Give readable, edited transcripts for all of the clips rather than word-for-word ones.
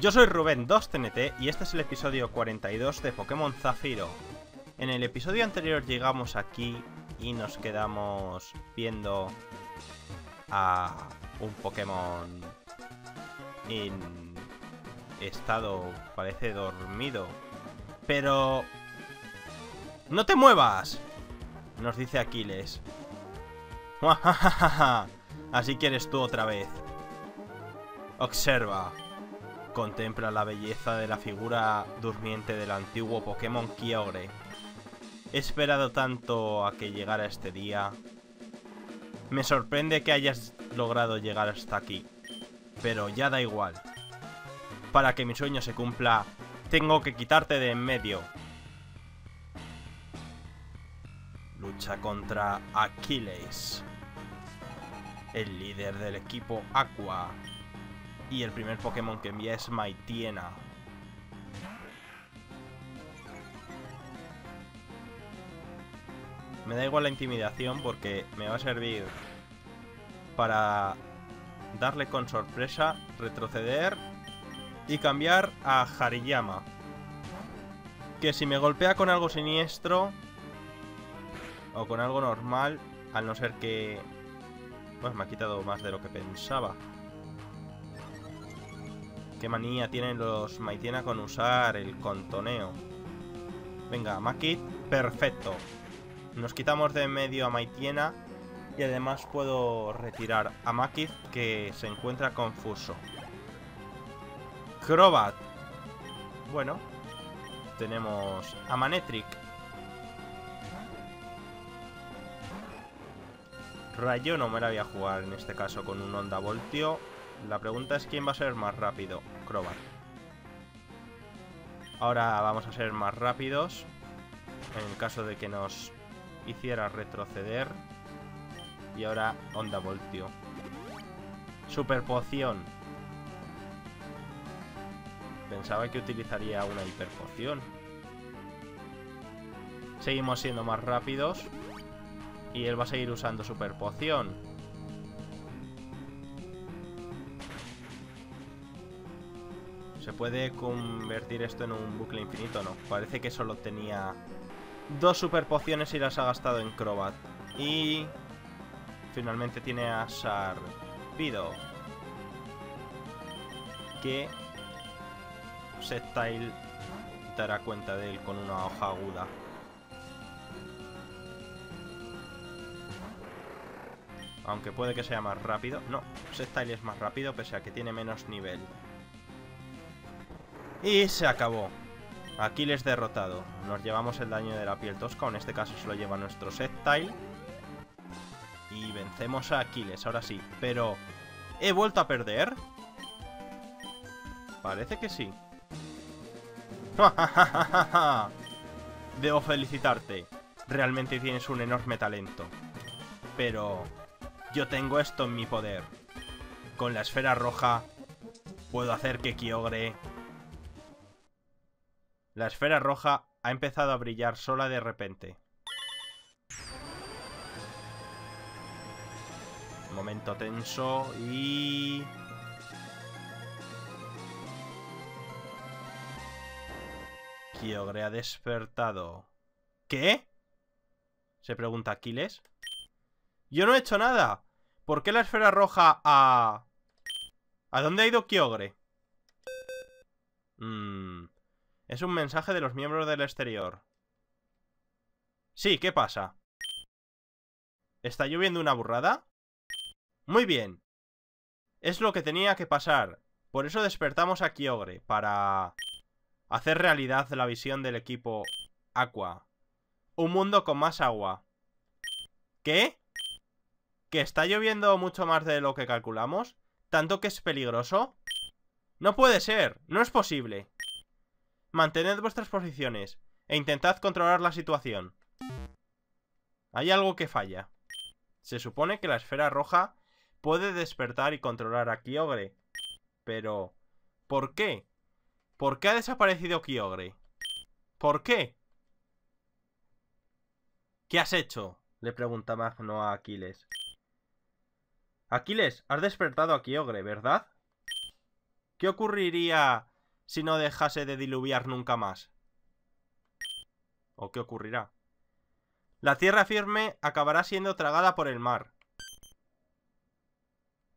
Yo soy Rubén 2TNT y este es el episodio 42 de Pokémon Zafiro. En el episodio anterior llegamos aquí y nos quedamos viendo a un Pokémon en estado, parece dormido. Pero... ¡no te muevas!, nos dice Aquiles. Así que eres tú otra vez. Observa. Contempla la belleza de la figura durmiente del antiguo Pokémon Kyogre. He esperado tanto a que llegara este día. Me sorprende que hayas logrado llegar hasta aquí, pero ya da igual. Para que mi sueño se cumpla, tengo que quitarte de en medio. Lucha contra Aquiles, el líder del equipo Aqua. Y el primer Pokémon que envía es Maitiena. Me da igual la intimidación porque me va a servir para darle con sorpresa, retroceder y cambiar a Hariyama, que si me golpea con algo siniestro o con algo normal, al no ser que... pues me ha quitado más de lo que pensaba. Qué manía tienen los Mightyena con usar el contoneo. Venga, Makuhita, perfecto. Nos quitamos de en medio a Mightyena y además puedo retirar a Makuhita, que se encuentra confuso. Crobat. Bueno, tenemos a Manetric. Rayo no me la voy a jugar en este caso con un Onda Voltio. La pregunta es quién va a ser más rápido, Crobat. Ahora vamos a ser más rápidos, en el caso de que nos hiciera retroceder. Y ahora Onda Voltio. Super Poción. Pensaba que utilizaría una Hiper Poción. Seguimos siendo más rápidos. Y él va a seguir usando Super Poción. ¿Se puede convertir esto en un bucle infinito? No, parece que solo tenía dos super pociones y las ha gastado en Crobat. Y finalmente tiene a Sharpido, que Sceptile dará cuenta de él con una hoja aguda. Aunque puede que sea más rápido. No, Sceptile es más rápido pese a que tiene menos nivel. Y se acabó. Aquiles derrotado. Nos llevamos el daño de la piel tosca. En este caso se lo lleva nuestro Sceptile. Y vencemos a Aquiles, ahora sí. Pero... ¿he vuelto a perder? Parece que sí. Debo felicitarte. Realmente tienes un enorme talento. Pero... yo tengo esto en mi poder. Con la esfera roja... puedo hacer que Kyogre... La esfera roja ha empezado a brillar sola de repente. Momento tenso y... Kyogre ha despertado. ¿Qué?, se pregunta Aquiles. Yo no he hecho nada. ¿Por qué la esfera roja ha... ¿A dónde ha ido Kyogre? Es un mensaje de los miembros del exterior. Sí, ¿qué pasa? ¿Está lloviendo una burrada? Muy bien. Es lo que tenía que pasar. Por eso despertamos a Kyogre, para hacer realidad la visión del equipo Aqua. Un mundo con más agua. ¿Qué? ¿Que está lloviendo mucho más de lo que calculamos? ¿Tanto que es peligroso? No puede ser, no es posible. Mantened vuestras posiciones e intentad controlar la situación. Hay algo que falla. Se supone que la esfera roja puede despertar y controlar a Kyogre. Pero... ¿por qué? ¿Por qué ha desaparecido Kyogre? ¿Por qué? ¿Qué has hecho?, le pregunta Magno a Aquiles. Aquiles, has despertado a Kyogre, ¿verdad? ¿Qué ocurriría si no dejase de diluviar nunca más? ¿O qué ocurrirá? La tierra firme acabará siendo tragada por el mar.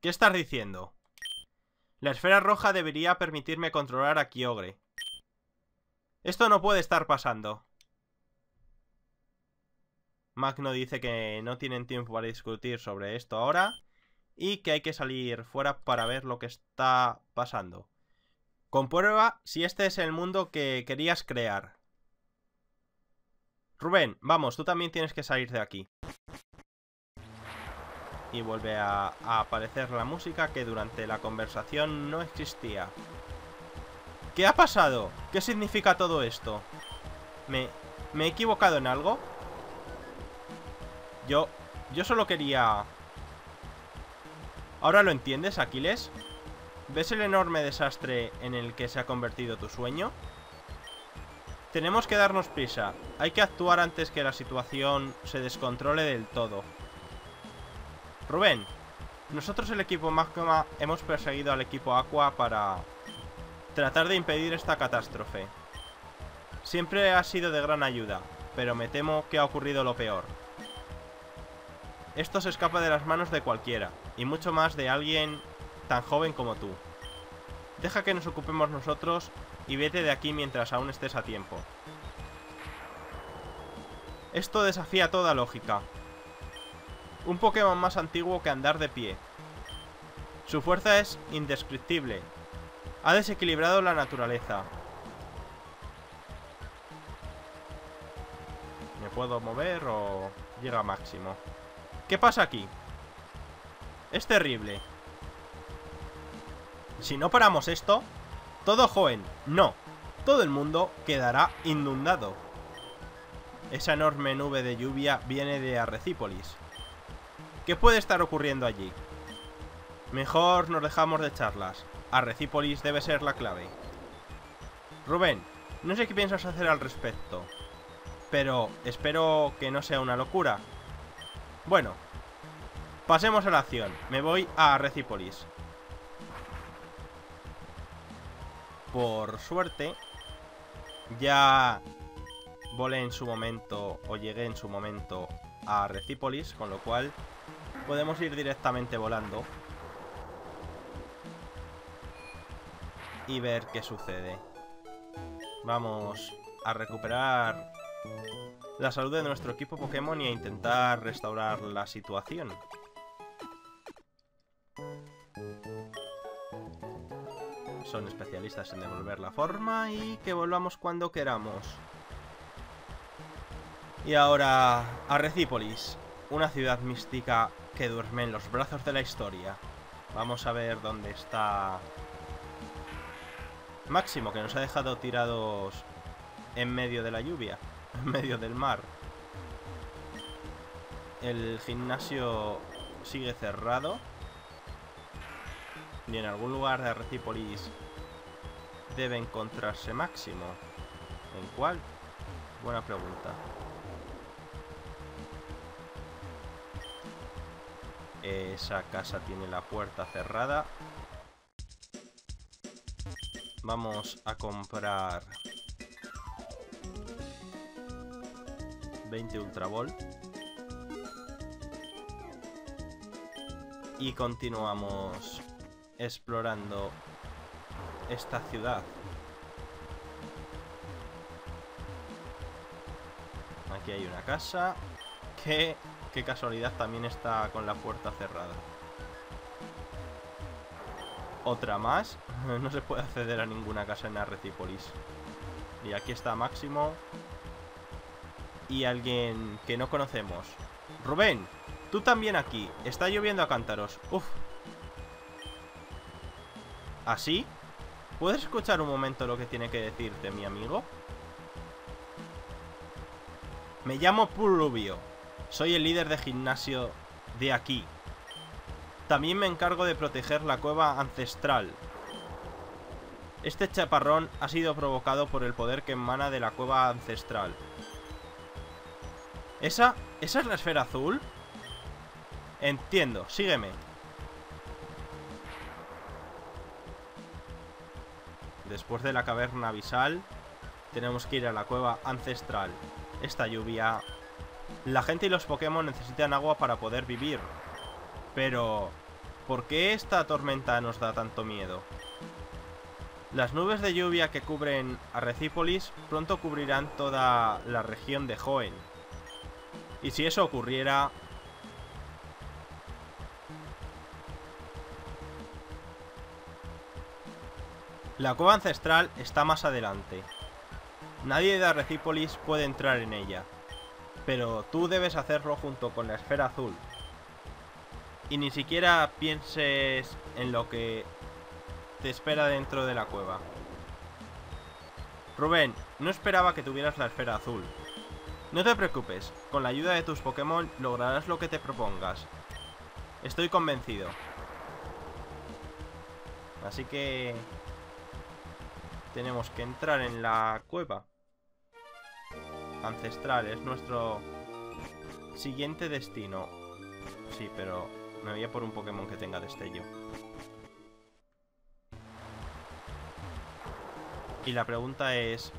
¿Qué estás diciendo? La esfera roja debería permitirme controlar a Kyogre. Esto no puede estar pasando. Magno dice que no tienen tiempo para discutir sobre esto ahora y que hay que salir fuera para ver lo que está pasando. Comprueba si este es el mundo que querías crear. Rubén, vamos, tú también tienes que salir de aquí. Y vuelve a aparecer la música que durante la conversación no existía. ¿Qué ha pasado? ¿Qué significa todo esto? ¿Me he equivocado en algo? Yo solo quería... ¿Ahora lo entiendes, Aquiles? ¿Ves el enorme desastre en el que se ha convertido tu sueño? Tenemos que darnos prisa. Hay que actuar antes que la situación se descontrole del todo. Rubén, nosotros el equipo Magma hemos perseguido al equipo Aqua para tratar de impedir esta catástrofe. Siempre ha sido de gran ayuda, pero me temo que ha ocurrido lo peor. Esto se escapa de las manos de cualquiera, y mucho más de alguien tan joven como tú. Deja que nos ocupemos nosotros y vete de aquí mientras aún estés a tiempo. Esto desafía toda lógica. Un Pokémon más antiguo que andar de pie. Su fuerza es indescriptible. Ha desequilibrado la naturaleza. ¿Me puedo mover o llega a máximo? ¿Qué pasa aquí? Es terrible. Si no paramos esto, todo Hoenn, no, todo el mundo quedará inundado. Esa enorme nube de lluvia viene de Arrecípolis. ¿Qué puede estar ocurriendo allí? Mejor nos dejamos de charlas. Arrecípolis debe ser la clave. Rubén, no sé qué piensas hacer al respecto, pero espero que no sea una locura. Bueno, pasemos a la acción. Me voy a Arrecípolis. Por suerte, ya volé en su momento, o llegué en su momento a Arrecípolis, con lo cual podemos ir directamente volando y ver qué sucede. Vamos a recuperar la salud de nuestro equipo Pokémon y a intentar restaurar la situación. Son especialistas en devolver la forma y que volvamos cuando queramos. Y ahora Arrecípolis, una ciudad mística que duerme en los brazos de la historia. Vamos a ver dónde está Máximo, que nos ha dejado tirados en medio de la lluvia, en medio del mar. El gimnasio sigue cerrado. Y en algún lugar de Arrecípolis debe encontrarse Máximo. ¿En cuál? Buena pregunta. Esa casa tiene la puerta cerrada. Vamos a comprar 20 Ultra Ball. Y continuamos explorando esta ciudad. Aquí hay una casa que... qué casualidad, también está con la puerta cerrada. Otra más. No se puede acceder a ninguna casa en Arrecípolis. Y aquí está Máximo y alguien que no conocemos. Rubén, tú también aquí. Está lloviendo a cántaros. Uf. ¿Así? ¿Puedes escuchar un momento lo que tiene que decirte mi amigo? Me llamo Pluvio. Soy el líder de gimnasio de aquí. También me encargo de proteger la cueva ancestral. Este chaparrón ha sido provocado por el poder que emana de la cueva ancestral. ¿Esa es la esfera azul? Entiendo, sígueme. Después de la caverna abisal tenemos que ir a la cueva ancestral. Esta lluvia... La gente y los Pokémon necesitan agua para poder vivir. Pero... ¿por qué esta tormenta nos da tanto miedo? Las nubes de lluvia que cubren Arrecípolis pronto cubrirán toda la región de Hoenn. Y si eso ocurriera... La cueva ancestral está más adelante. Nadie de Arrecípolis puede entrar en ella. Pero tú debes hacerlo junto con la esfera azul. Y ni siquiera pienses en lo que te espera dentro de la cueva. Rubén, no esperaba que tuvieras la esfera azul. No te preocupes, con la ayuda de tus Pokémon lograrás lo que te propongas. Estoy convencido. Así que... tenemos que entrar en la cueva ancestral, es nuestro siguiente destino. Sí, pero me voy a por un Pokémon que tenga destello. Y la pregunta es...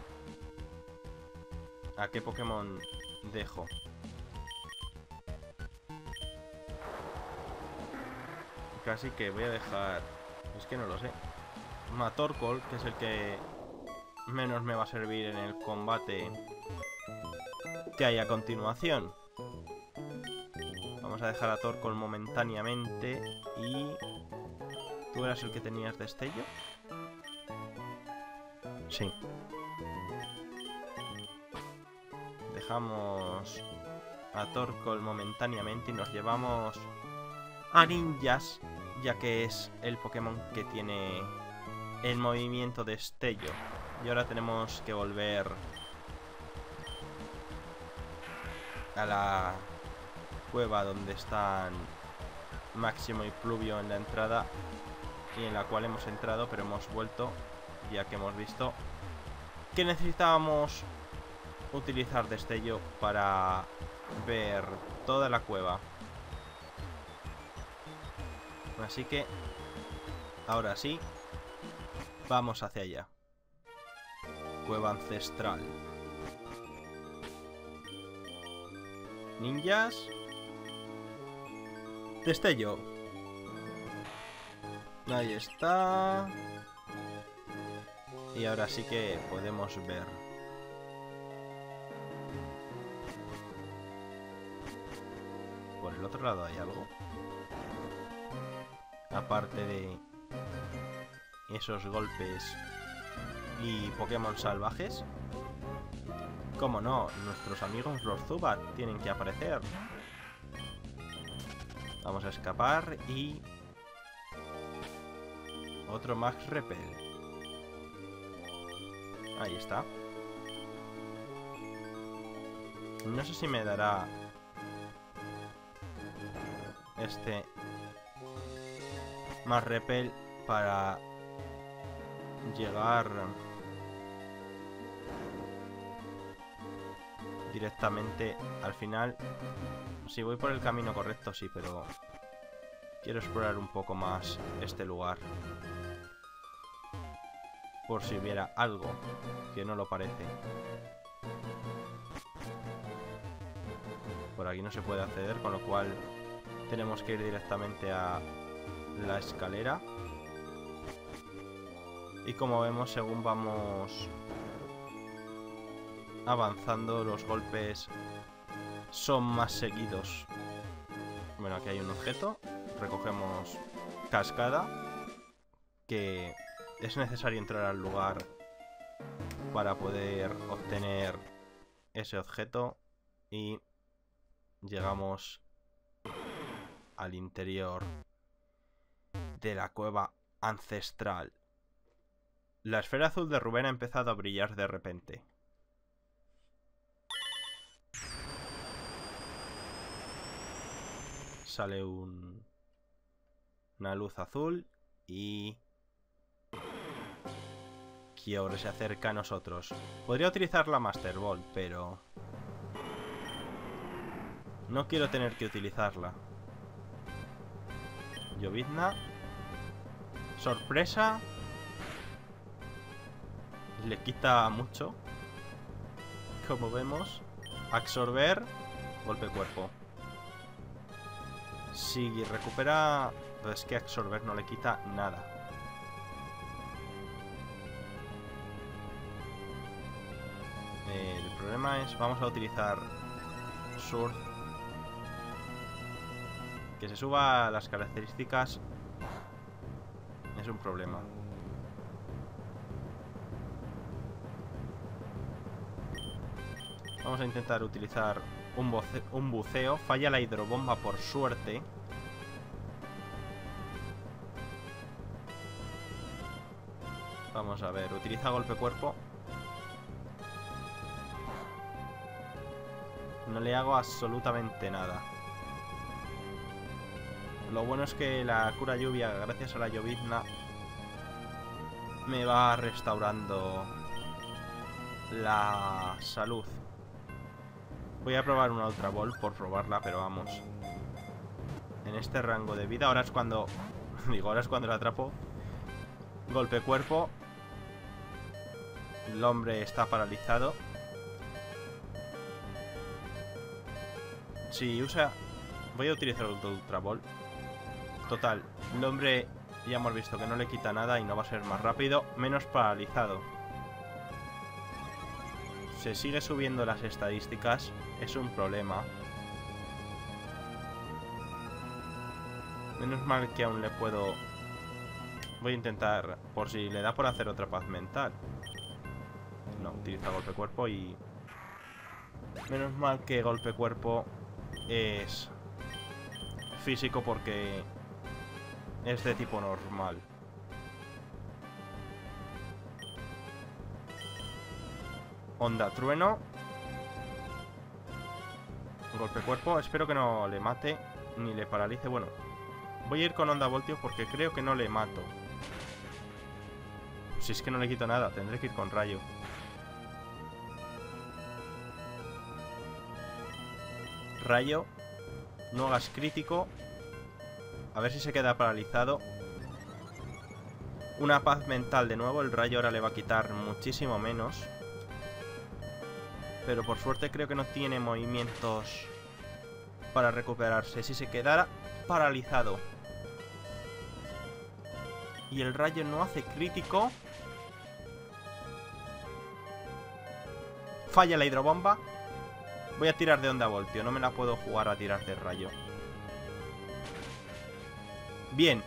¿a qué Pokémon dejo? Casi que voy a dejar... es que no lo sé. Torkoal, que es el que menos me va a servir en el combate que hay a continuación. Vamos a dejar a Torkoal momentáneamente. Y... ¿tú eras el que tenías destello? Sí. Dejamos a Torkoal momentáneamente y nos llevamos a Ninjas, ya que es el Pokémon que tiene... el movimiento destello. Y ahora tenemos que volver a la cueva donde están Máximo y Pluvio en la entrada, y en la cual hemos entrado pero hemos vuelto, ya que hemos visto que necesitábamos utilizar destello para ver toda la cueva. Así que ahora sí, vamos hacia allá. Cueva ancestral. Ninjas. Destello. Ahí está. Y ahora sí que podemos ver. Por el otro lado hay algo. Aparte de... esos golpes y Pokémon salvajes. Cómo no, nuestros amigos los Zubat tienen que aparecer. Vamos a escapar y... otro Max Repel. Ahí está. No sé si me dará... este... Max Repel para... llegar directamente al final. Si voy por el camino correcto, sí, pero quiero explorar un poco más este lugar, por si hubiera algo, que no lo parece. Por aquí no se puede acceder, con lo cual tenemos que ir directamente a la escalera. Y como vemos, según vamos avanzando, los golpes son más seguidos. Bueno, aquí hay un objeto. Recogemos cascada, que es necesario entrar al lugar para poder obtener ese objeto. Y llegamos al interior de la cueva ancestral. La esfera azul de Rubén ha empezado a brillar de repente. Sale una luz azul y... Kyogre se acerca a nosotros. Podría utilizar la Master Ball, pero... no quiero tener que utilizarla. Llovizna. Sorpresa. le quita mucho. Como vemos, absorber, golpe cuerpo. Si recupera... Pero es que absorber no le quita nada. El problema es... Vamos a utilizar Surf. Que se suba las características es un problema. Vamos a intentar utilizar un buceo. Falla la hidrobomba por suerte. Vamos a ver, utiliza golpe cuerpo. No le hago absolutamente nada. Lo bueno es que la cura lluvia, gracias a la llovizna, me va restaurando la salud. Voy a probar una Ultra Ball por probarla, pero vamos. En este rango de vida, ahora es cuando... Digo, ahora es cuando la atrapo. Golpe cuerpo. El hombre está paralizado. Si usa... Voy a utilizar el Ultra Ball. Total, el hombre ya hemos visto que no le quita nada y no va a ser más rápido, menos paralizado. Se sigue subiendo las estadísticas, es un problema. Menos mal que aún le puedo... Voy a intentar, por si le da por hacer otra paz mental. No, utiliza golpe cuerpo y... Menos mal que golpe cuerpo es físico porque es de tipo normal. Onda trueno. Golpe cuerpo. Espero que no le mate ni le paralice. Bueno, voy a ir con onda voltio porque creo que no le mato. Si es que no le quito nada, tendré que ir con rayo. Rayo. No hagas crítico. A ver si se queda paralizado. Una paz mental de nuevo. El rayo ahora le va a quitar muchísimo menos. Pero por suerte creo que no tiene movimientos para recuperarse. Si se quedara paralizado y el rayo no hace crítico, falla la hidrobomba. Voy a tirar de onda voltio. No me la puedo jugar a tirar de rayo. Bien.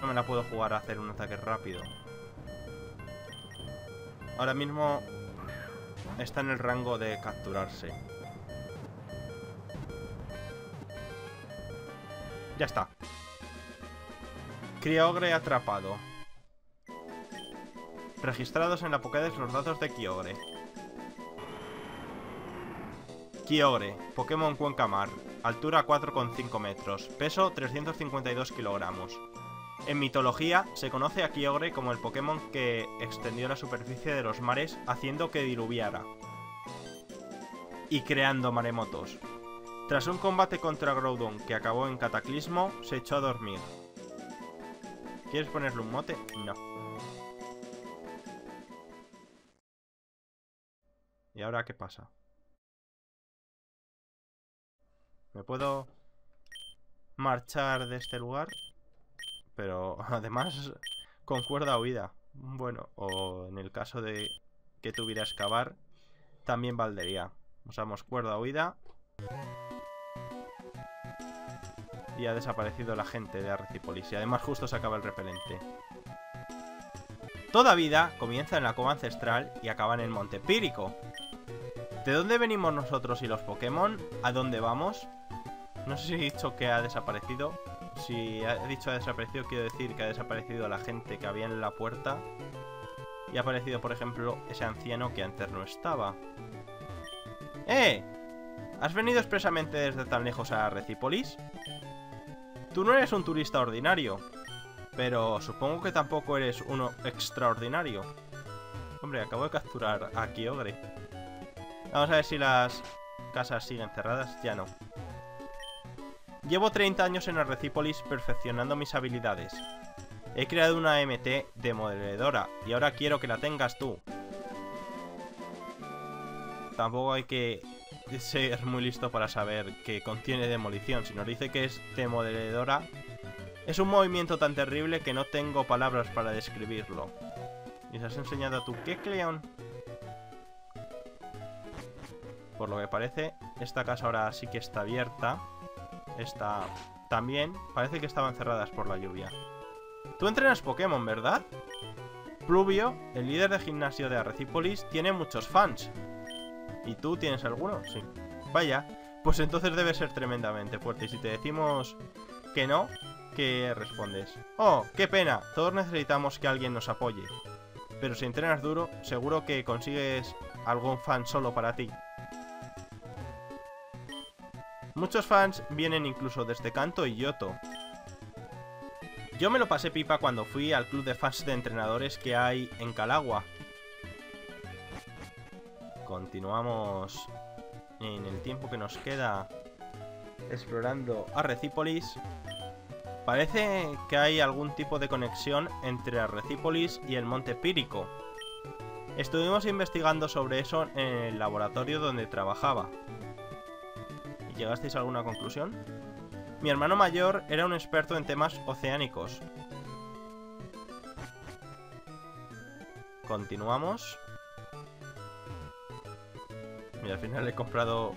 No me la puedo jugar a hacer un ataque rápido. Ahora mismo está en el rango de capturarse. Ya está. Kyogre atrapado. Registrados en la Pokédex los datos de Kyogre. Kyogre, Pokémon Cuenca Mar. Altura 4,5 metros. Peso 352 kilogramos. En mitología, se conoce a Kyogre como el Pokémon que extendió la superficie de los mares haciendo que diluviara y creando maremotos. Tras un combate contra Groudon que acabó en cataclismo, se echó a dormir. ¿Quieres ponerle un mote? No. ¿Y ahora qué pasa? ¿Me puedo marchar de este lugar? Pero además con cuerda huida. Bueno, o en el caso de que tuviera excavar, también valdría. Usamos cuerda huida. Y ha desaparecido la gente de Arrecípolis. Y además justo se acaba el repelente. Toda vida comienza en la cova ancestral y acaba en el monte pírico. ¿De dónde venimos nosotros y los Pokémon? ¿A dónde vamos? No sé si he dicho que ha desaparecido. Si he dicho ha desaparecido, quiero decir que ha desaparecido la gente que había en la puerta. Y ha aparecido, por ejemplo, ese anciano que antes no estaba. ¡Eh! ¿Has venido expresamente desde tan lejos a Arrecípolis? Tú no eres un turista ordinario, pero supongo que tampoco eres uno extraordinario. Hombre, acabo de capturar a Kyogre. Vamos a ver si las casas siguen cerradas. Ya no. Llevo 30 años en Arrecípolis perfeccionando mis habilidades. He creado una MT demoledora y ahora quiero que la tengas tú. Tampoco hay que ser muy listo para saber que contiene demolición. Si nos dice que es demoledora, es un movimiento tan terrible que no tengo palabras para describirlo. ¿Y se has enseñado a tu Kecleon? Por lo que parece, esta casa ahora sí que está abierta. Esta también. Parece que estaban cerradas por la lluvia. Tú entrenas Pokémon, ¿verdad? Pluvio, el líder de gimnasio de Arrecípolis, tiene muchos fans. ¿Y tú tienes alguno? Sí. Vaya, pues entonces debe ser tremendamente fuerte. Y si te decimos que no, ¿qué respondes? Oh, qué pena, todos necesitamos que alguien nos apoye. Pero si entrenas duro, seguro que consigues algún fan solo para ti. Muchos fans vienen incluso desde Kanto y Yoto. Yo me lo pasé pipa cuando fui al club de fans de entrenadores que hay en Calagua. Continuamos en el tiempo que nos queda explorando Arrecípolis. Parece que hay algún tipo de conexión entre Arrecípolis y el monte Pírico. Estuvimos investigando sobre eso en el laboratorio donde trabajaba. ¿Y llegasteis a alguna conclusión? Mi hermano mayor era un experto en temas oceánicos. Continuamos. Y al final he comprado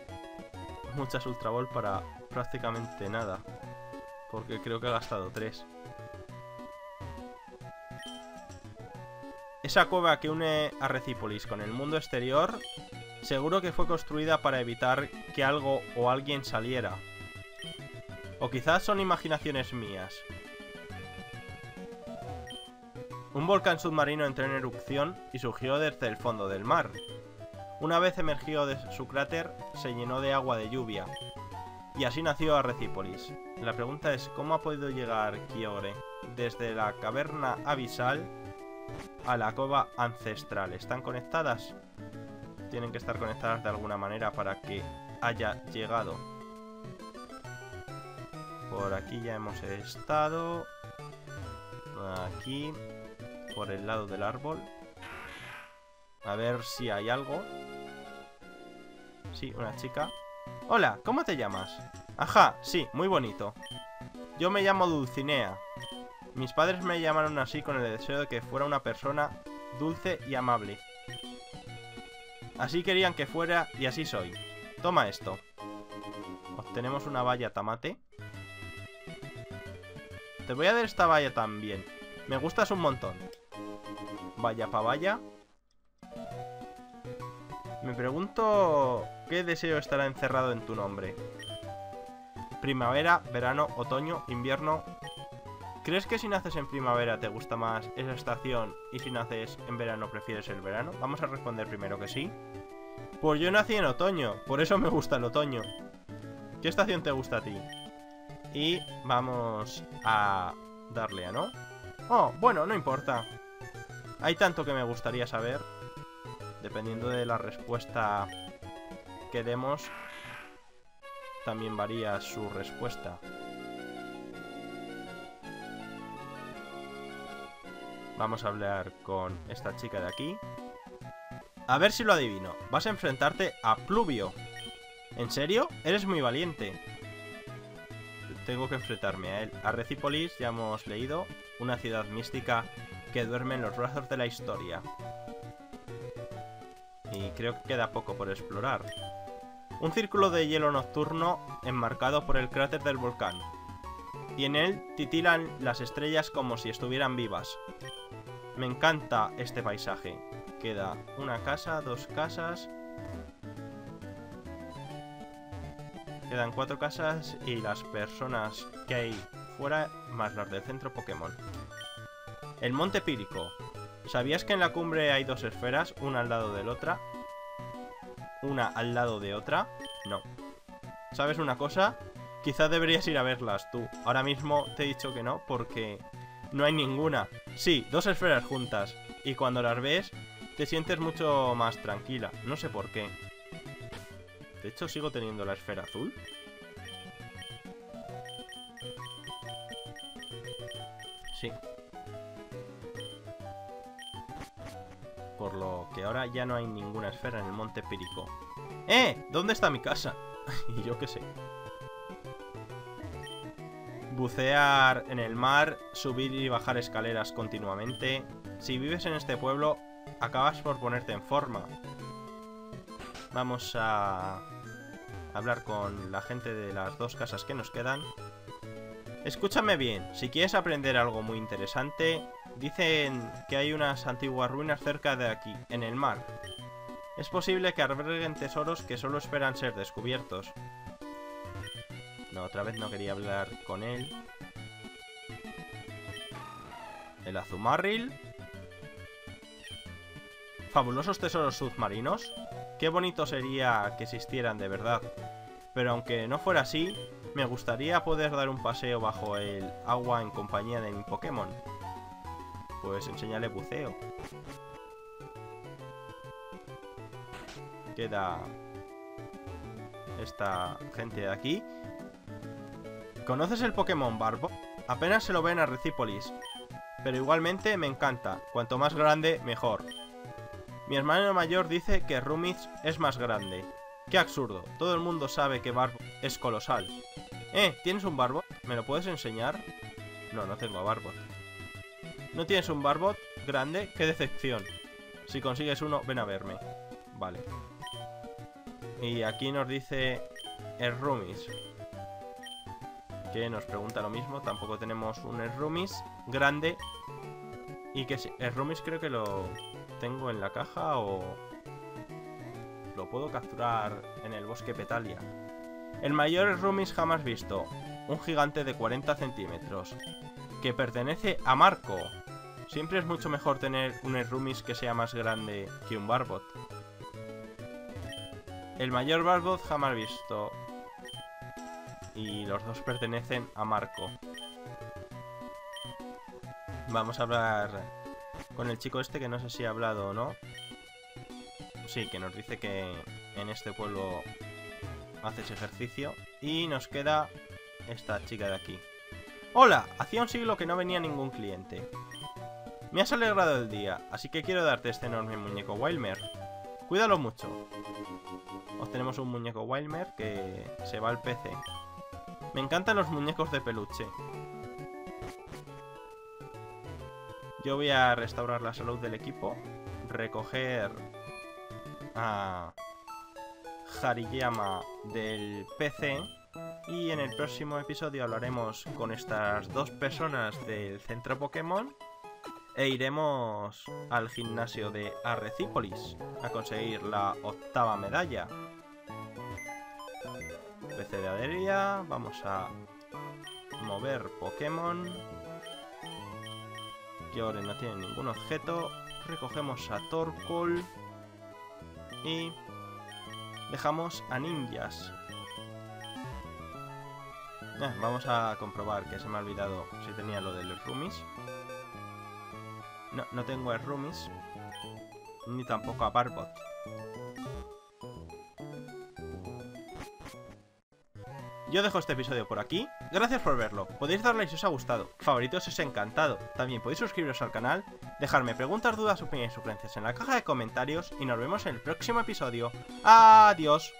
muchas Ultra Ball para prácticamente nada. Porque creo que he gastado 3. Esa cueva que une a Arrecípolis con el mundo exterior, seguro que fue construida para evitar que algo o alguien saliera. O quizás son imaginaciones mías. Un volcán submarino entró en erupción y surgió desde el fondo del mar. Una vez emergió de su cráter, se llenó de agua de lluvia. Y así nació Arrecípolis. La pregunta es, ¿cómo ha podido llegar Kyogre desde la caverna abisal a la cova ancestral? ¿Están conectadas? Tienen que estar conectadas de alguna manera para que haya llegado. Por aquí ya hemos estado. Aquí. Por el lado del árbol. A ver si hay algo. Sí, una chica. Hola, ¿cómo te llamas? Ajá, sí, muy bonito. Yo me llamo Dulcinea. Mis padres me llamaron así con el deseo de que fuera una persona dulce y amable. Así querían que fuera y así soy. Toma esto. Obtenemos una baya tamate. Te voy a dar esta valla también. Me gustas un montón. Vaya pa' vaya. Me pregunto qué deseo estará encerrado en tu nombre. Primavera, verano, otoño, invierno. ¿Crees que si naces en primavera te gusta más esa estación y si naces en verano prefieres el verano? Vamos a responder primero que sí. Pues yo nací en otoño, por eso me gusta el otoño. ¿Qué estación te gusta a ti? Y vamos a darle a no. Oh, bueno, no importa. Hay tanto que me gustaría saber. Dependiendo de la respuesta que demos, también varía su respuesta. Vamos a hablar con esta chica de aquí. A ver si lo adivino. Vas a enfrentarte a Pluvio. ¿En serio? Eres muy valiente. Tengo que enfrentarme a él. Arrecípolis, ya hemos leído. Una ciudad mística que duerme en los brazos de la historia. Y creo que queda poco por explorar. Un círculo de hielo nocturno enmarcado por el cráter del volcán. Y en él titilan las estrellas como si estuvieran vivas. Me encanta este paisaje. Queda una casa, dos casas. Quedan 4 casas y las personas que hay fuera, más las del centro Pokémon. El monte Pírico. ¿Sabías que en la cumbre hay 2 esferas, una al lado de la otra? ¿Una al lado de otra? No. ¿Sabes una cosa? Quizás deberías ir a verlas tú. Ahora mismo te he dicho que no porque no hay ninguna. Sí, 2 esferas juntas. Y cuando las ves, te sientes mucho más tranquila. No sé por qué. De hecho, sigo teniendo la esfera azul. Sí. por lo que ahora ya no hay ninguna esfera en el monte Pirico. ¡Eh! ¿Dónde está mi casa? Y yo qué sé. Bucear en el mar, subir y bajar escaleras continuamente. Si vives en este pueblo, acabas por ponerte en forma. Vamos a hablar con la gente de las dos casas que nos quedan. Escúchame bien, si quieres aprender algo muy interesante, dicen que hay unas antiguas ruinas cerca de aquí, en el mar. Es posible que alberguen tesoros que solo esperan ser descubiertos. No, otra vez no quería hablar con él. El Azumarril. Fabulosos tesoros submarinos. Qué bonito sería que existieran de verdad. Pero aunque no fuera así, me gustaría poder dar un paseo bajo el agua en compañía de mi Pokémon. Pues enséñale buceo. Queda esta gente de aquí. ¿Conoces el Pokémon Barbo? Apenas se lo ve en Arrecípolis, pero igualmente me encanta. Cuanto más grande, mejor. Mi hermano mayor dice que Rumix es más grande. ¡Qué absurdo! Todo el mundo sabe que Barbo es colosal. ¿Tienes un Barbo? ¿Me lo puedes enseñar? No, no tengo a Barbo. ¿No tienes un Barbo grande? ¡Qué decepción! Si consigues uno, ven a verme. Vale. Y aquí nos dice Errumis, que nos pregunta lo mismo. Tampoco tenemos un Errumis grande. Y que Errumis creo que lo tengo en la caja o lo puedo capturar en el bosque Petalia. El mayor Errumis jamás visto. Un gigante de 40 centímetros. Que pertenece a Marco. Siempre es mucho mejor tener un Errumis que sea más grande que un Barbot. El mayor Barbot jamás visto. Y los dos pertenecen a Marco. Vamos a hablar con el chico este que no sé si ha hablado o no. Sí, que nos dice que en este pueblo haces ejercicio. Y nos queda esta chica de aquí. ¡Hola! Hacía un siglo que no venía ningún cliente. Me has alegrado el día, así que quiero darte este enorme muñeco Wilmer. Cuídalo mucho. Obtenemos un muñeco Wilmer que se va al PC. Me encantan los muñecos de peluche. Yo voy a restaurar la salud del equipo. Recoger a Hariyama del PC. Y en el próximo episodio hablaremos con estas dos personas del centro Pokémon. E iremos al gimnasio de Arrecípolis a conseguir la 8ª medalla. Pecedadería, vamos a mover Pokémon. Kyogre no tiene ningún objeto. Recogemos a Torkoal. Y dejamos a Ninjas. Vamos a comprobar, que se me ha olvidado si tenía lo de los Rumis. No, no tengo a Rumis. Ni tampoco a Barbot. Yo dejo este episodio por aquí. Gracias por verlo. Podéis darle si os ha gustado. Favoritos si os ha encantado. También podéis suscribiros al canal, dejarme preguntas, dudas, opiniones y sugerencias en la caja de comentarios. Y nos vemos en el próximo episodio. Adiós.